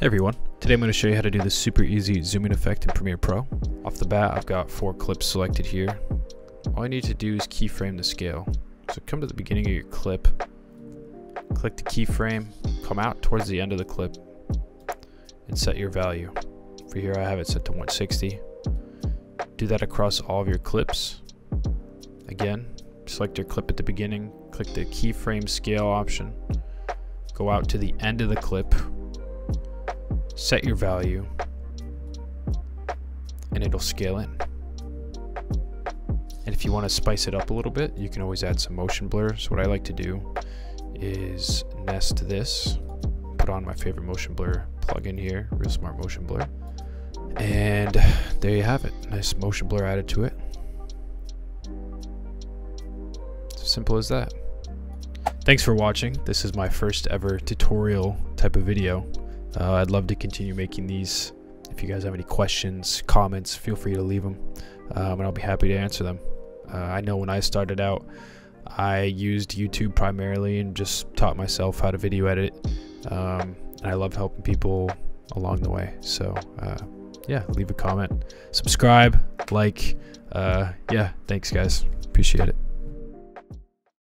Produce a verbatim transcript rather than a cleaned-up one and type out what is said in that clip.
Hey everyone, today I'm going to show you how to do this super easy zoom-in effect in Premiere Pro. Off the bat, I've got four clips selected here. All I need to do is keyframe the scale. So come to the beginning of your clip, click the keyframe, come out towards the end of the clip, and set your value. For here I have it set to one sixty. Do that across all of your clips. Again, select your clip at the beginning, click the keyframe scale option, go out to the end of the clip, set your value, and it'll scale in. And if you want to spice it up a little bit, you can always add some motion blur. So what I like to do is nest this, put on my favorite motion blur plugin here, Real Smart Motion Blur. And there you have it, nice motion blur added to it. It's as simple as that. Thanks for watching. This is my first ever tutorial type of video. Uh, I'd love to continue making these. If you guys have any questions, comments, feel free to leave them, um, and I'll be happy to answer them. Uh, I know when I started out, I used YouTube primarily and just taught myself how to video edit. Um, and I love helping people along the way. So uh, yeah, leave a comment, subscribe, like. Uh, yeah, thanks guys. Appreciate it.